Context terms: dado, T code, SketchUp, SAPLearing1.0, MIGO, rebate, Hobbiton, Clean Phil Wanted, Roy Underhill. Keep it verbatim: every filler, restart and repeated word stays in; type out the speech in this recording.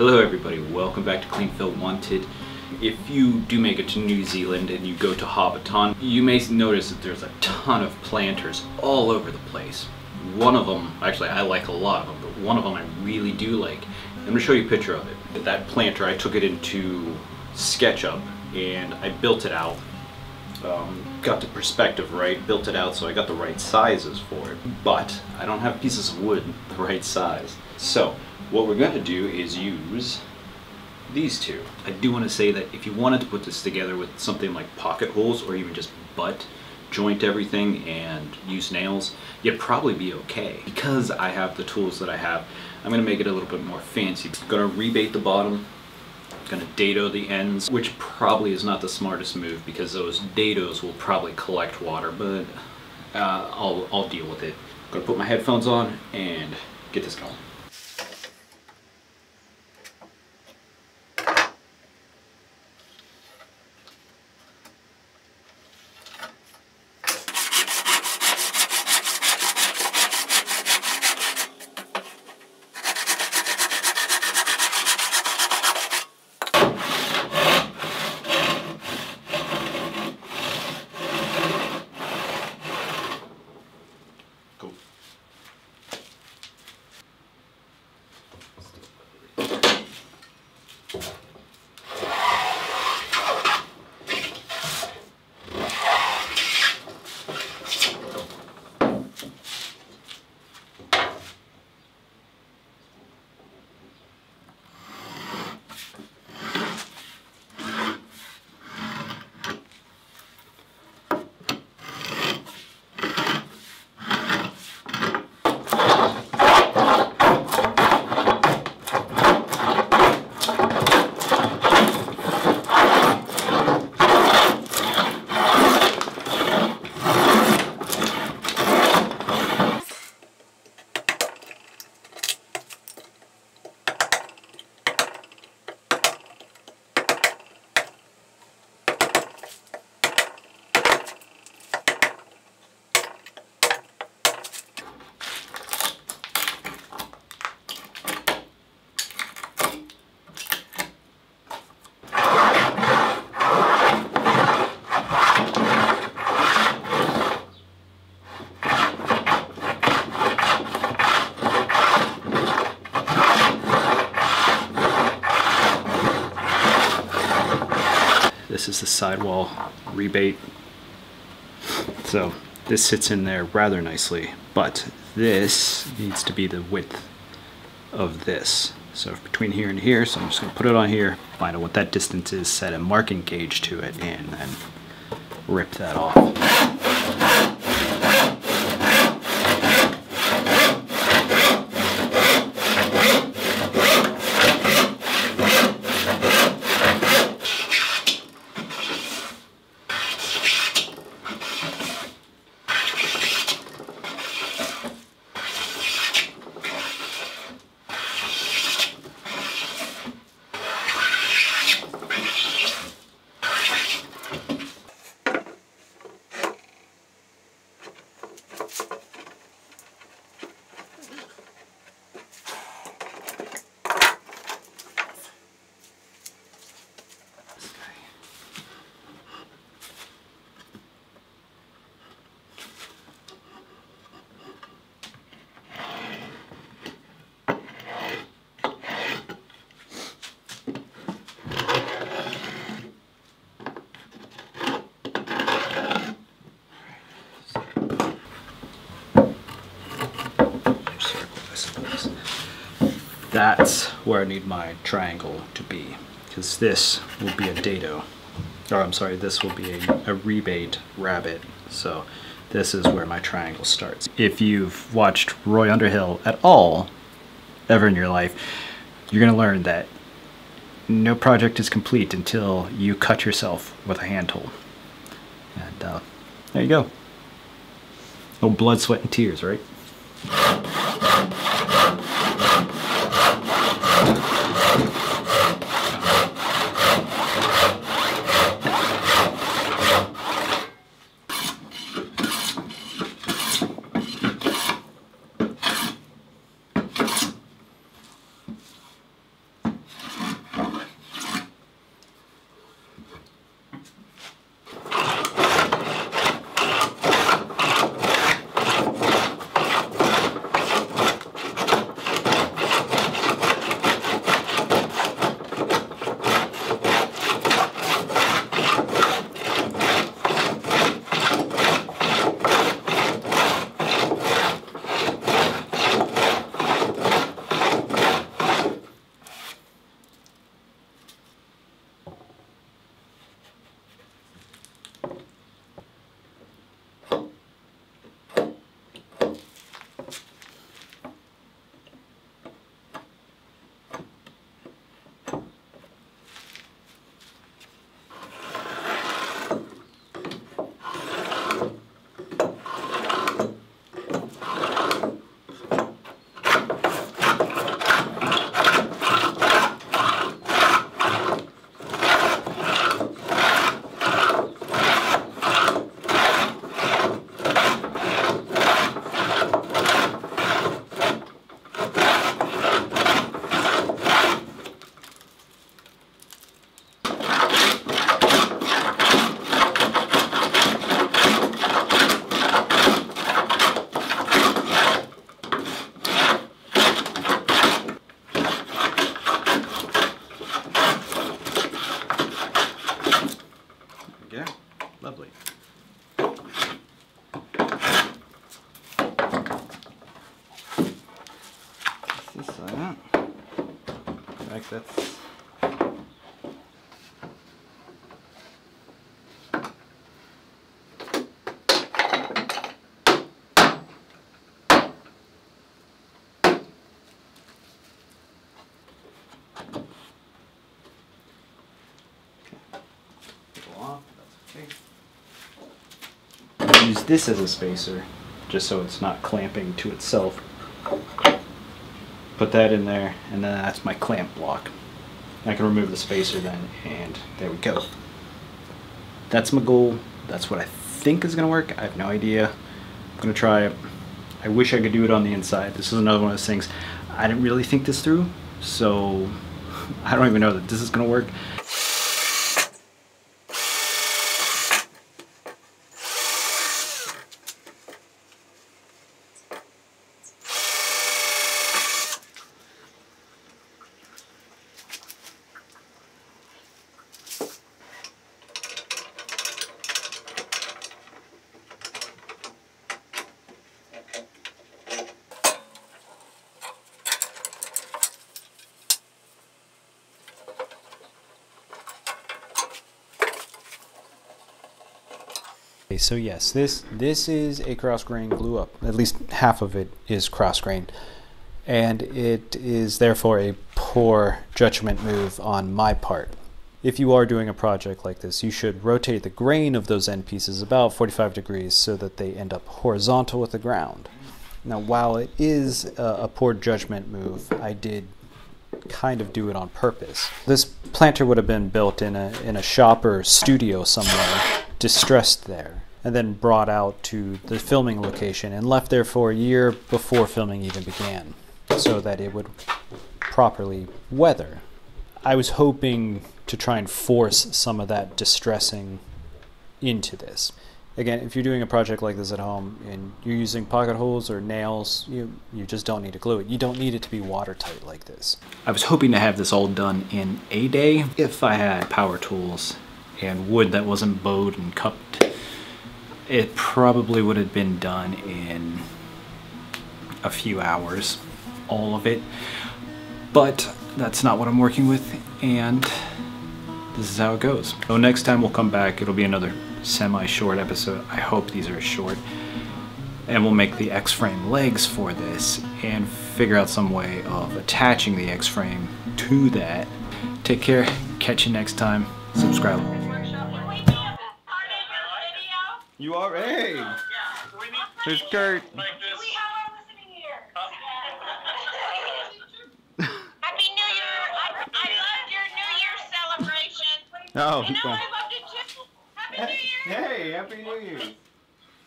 Hello everybody, welcome back to Clean Phil Wanted. If you do make it to New Zealand and you go to Hobbiton, you may notice that there's a ton of planters all over the place. One of them, actually I like a lot of them, but one of them I really do like. I'm going to show you a picture of it. That planter, I took it into SketchUp and I built it out. Um, got the perspective right, built it out so I got the right sizes for it, but I don't have pieces of wood the right size. So what we're going to do is use these two. I do want to say that if you wanted to put this together with something like pocket holes or even just butt joint everything and use nails, you'd probably be okay. Because I have the tools that I have, I'm going to make it a little bit more fancy. I'm going to rebate the bottom. Going to dado the ends, which probably is not the smartest move because those dados will probably collect water, but uh, I'll, I'll deal with it. I'm going to put my headphones on and get this going. This is the sidewall rebate, so this sits in there rather nicely, but this needs to be the width of this. So between here and here, so I'm just going to put it on here, find out what that distance is, set a marking gauge to it, and then rip that off. That's where I need my triangle to be, because this will be a dado, or I'm sorry, this will be a, a rebate rabbit, so this is where my triangle starts. If you've watched Roy Underhill at all, ever in your life, you're going to learn that no project is complete until you cut yourself with a hand tool. And uh, there you go. No blood, sweat, and tears, right? like that. Like that's use this as a spacer, just so it's not clamping to itself. Put that in there, and then that's my clamp block. I can remove the spacer then, and there we go. That's my goal. That's what I think is going to work. I have no idea. I'm going to try it. I wish I could do it on the inside. This is another one of those things. I didn't really think this through, so I don't even know that this is going to work. So yes, this this is a cross-grain glue-up. At least half of it is cross-grain. And it is therefore a poor judgment move on my part. If you are doing a project like this, you should rotate the grain of those end pieces about forty-five degrees so that they end up horizontal with the ground. Now, while it is a, a poor judgment move, I did kind of do it on purpose. This planter would have been built in a, in a shop or studio somewhere, distressed there, and then brought out to the filming location and left there for a year before filming even began so that it would properly weather. I was hoping to try and force some of that distressing into this. Again, if you're doing a project like this at home and you're using pocket holes or nails, you, you just don't need to glue it. You don't need it to be watertight like this. I was hoping to have this all done in a day if I had power tools and wood that wasn't bowed and cupped. It probably would have been done in a few hours, all of it, but that's not what I'm working with, and this is how it goes. So next time we'll come back, it'll be another semi-short episode. I hope these are short, and we'll make the X-frame legs for this and figure out some way of attaching the X-frame to that. Take care, catch you next time, subscribe. You are? Hey! Yeah. We need There's Kurt. Like this. We have our listening ear. Uh, Happy New Year! I, I loved your New Year celebration. Oh, and now I loved it too. Happy New Year! Hey, Happy New Year!